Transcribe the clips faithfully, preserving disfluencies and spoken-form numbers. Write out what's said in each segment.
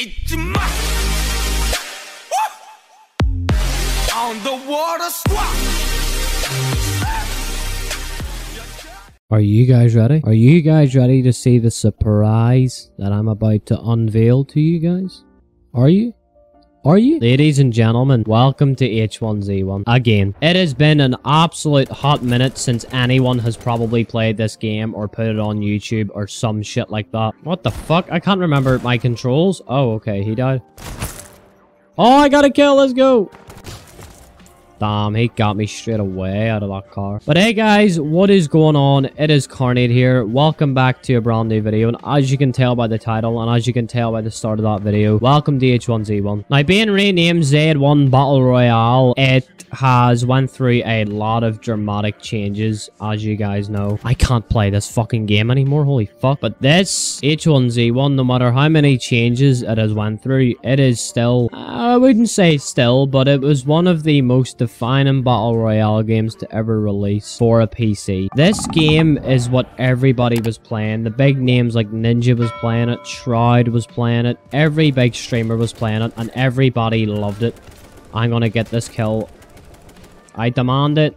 On the water squad. Are you guys ready? Are you guys ready to see the surprise that I'm about to unveil to you guys? Are you? Are you? Ladies and gentlemen, welcome to H one Z one again. It has been an absolute hot minute since anyone has probably played this game or put it on YouTube or some shit like that. What the fuck? I can't remember my controls. Oh, okay, he died. Oh, I got a kill. Let's go. Damn, he got me straight away out of that car. But hey guys, what is going on? It is Carnate here. Welcome back to a brand new video. And as you can tell by the title, and as you can tell by the start of that video, welcome to H one Z one. Now, being renamed Z one Battle Royale, it has went through a lot of dramatic changes, as you guys know. I can't play this fucking game anymore, holy fuck. But this H one Z one, no matter how many changes it has went through, it is still, I wouldn't say still, but it was one of the most defining battle royale games to ever release for a P C. This game is what everybody was playing. The big names like Ninja was playing it, Shroud was playing it, every big streamer was playing it, and everybody loved it. I'm gonna get this kill. I demand it.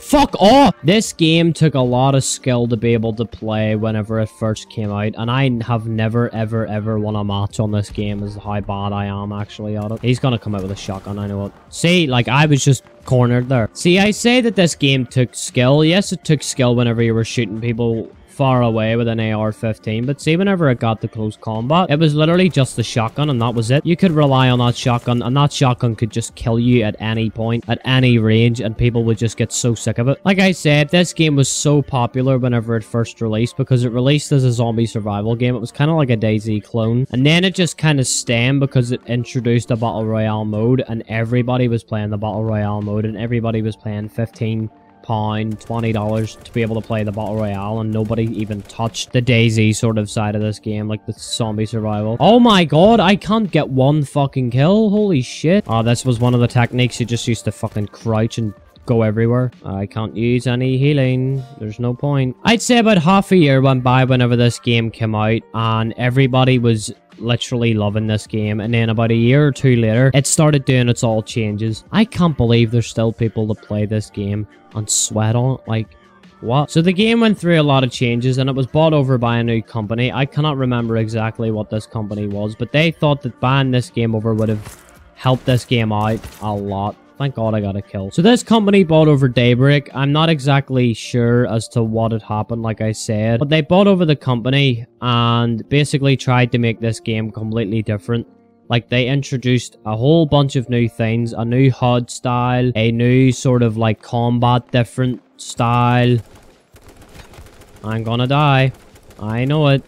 Fuck off! This game took a lot of skill to be able to play whenever it first came out, and I have never, ever, ever won a match on this game is how bad I am actually at it. He's gonna come out with a shotgun, I know it. See, like, I was just cornered there. See, I say that this game took skill. Yes, it took skill whenever you were shooting people far away with an A R fifteen, but see, whenever it got to close combat, it was literally just the shotgun, and that was it. You could rely on that shotgun, and that shotgun could just kill you at any point, at any range, and people would just get so sick of it. Like I said, this game was so popular whenever it first released, because it released as a zombie survival game. It was kind of like a DayZ clone, and then it just kind of stemmed because it introduced a battle royale mode, and everybody was playing the battle royale mode, and everybody was playing fifteen pound, twenty dollars to be able to play the battle royale, and nobody even touched the DayZ sort of side of this game, like the zombie survival. Oh my god, I can't get one fucking kill, holy shit. Oh, this was one of the techniques you just used to fucking crouch and go everywhere. I can't use any healing. There's no point. I'd say about half a year went by whenever this game came out, and everybody was literally loving this game, and then about a year or two later it started doing its all changes. I can't believe there's still people that play this game and sweat on it, like what? So the game went through a lot of changes, and it was bought over by a new company. I cannot remember exactly what this company was, but they thought that buying this game over would have helped this game out a lot. Thank god I got a kill. So this company bought over Daybreak. I'm not exactly sure as to what had happened, like I said, but they bought over the company and basically tried to make this game completely different. Like, they introduced a whole bunch of new things, a new H U D style, a new sort of like combat different style. I'm gonna die. I know it.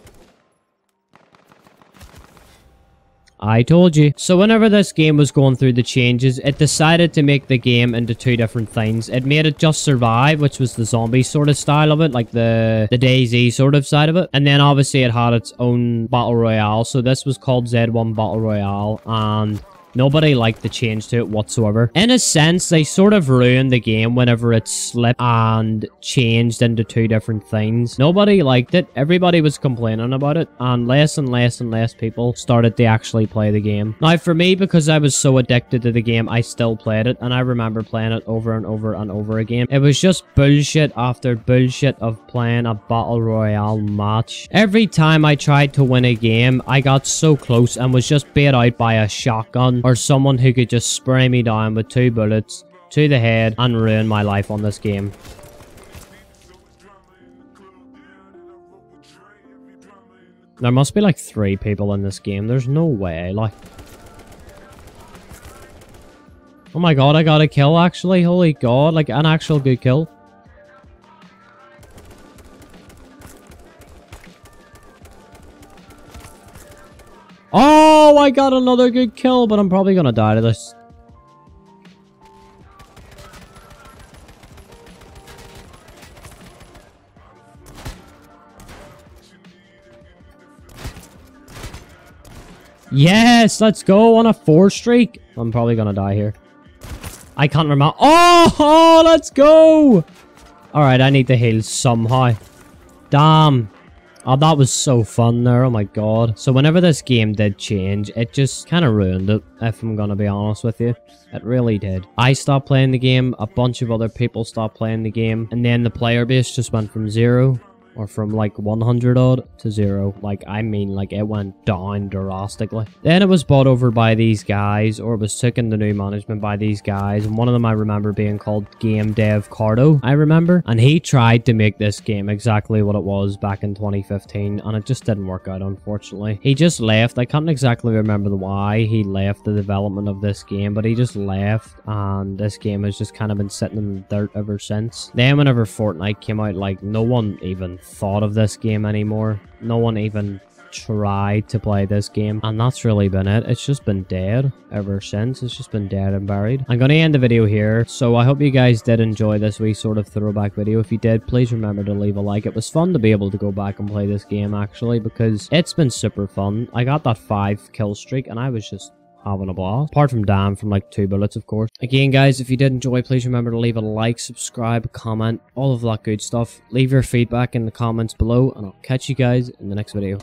I told you. So whenever this game was going through the changes, it decided to make the game into two different things. It made it just survive, which was the zombie sort of style of it, like the, the DayZ sort of side of it. And then obviously it had its own battle royale. So this was called Z one Battle Royale, and nobody liked the change to it whatsoever. In a sense, they sort of ruined the game whenever it slipped and changed into two different things. Nobody liked it. Everybody was complaining about it, and less and less and less people started to actually play the game. Now, for me, because I was so addicted to the game, I still played it, and I remember playing it over and over and over again. It was just bullshit after bullshit of playing a battle royale match. Every time I tried to win a game, I got so close and was just beat out by a shotgun or someone who could just spray me down with two bullets to the head and ruin my life on this game. There must be like three people in this game. There's no way, like... Oh my god, I got a kill actually. Holy god, like an actual good kill. Oh, I got another good kill, but I'm probably gonna die to this. Yes, let's go on a four streak. I'm probably gonna die here. I can't remember. Oh, oh, let's go. All right, I need to heal somehow. Damn. Oh, that was so fun there. Oh my god. So whenever this game did change, it just kind of ruined it, if I'm gonna be honest with you. It really did. I stopped playing the game, a bunch of other people stopped playing the game, and then the player base just went from zero, or from like one hundred odd to zero. Like, I mean, like, it went down drastically. Then it was bought over by these guys, or it was taken to new management by these guys, and one of them I remember being called Game Dev Cardo, I remember, and he tried to make this game exactly what it was back in twenty fifteen, and it just didn't work out, unfortunately. He just left. I can't exactly remember why he left the development of this game, but he just left, and this game has just kind of been sitting in the dirt ever since. Then whenever Fortnite came out, like, no one even thought of this game anymore. No one even tried to play this game, and that's really been it. It's just been dead ever since. It's just been dead and buried. I'm gonna end the video here, so I hope you guys did enjoy this wee sort of throwback video. If you did, please remember to leave a like. It was fun to be able to go back and play this game, actually, because it's been super fun. I got that five kill streak and I was just having a blast, apart from damn from like two bullets, of course. Again, guys, if you did enjoy, please remember to leave a like, subscribe, comment, all of that good stuff. Leave your feedback in the comments below, and I'll catch you guys in the next video.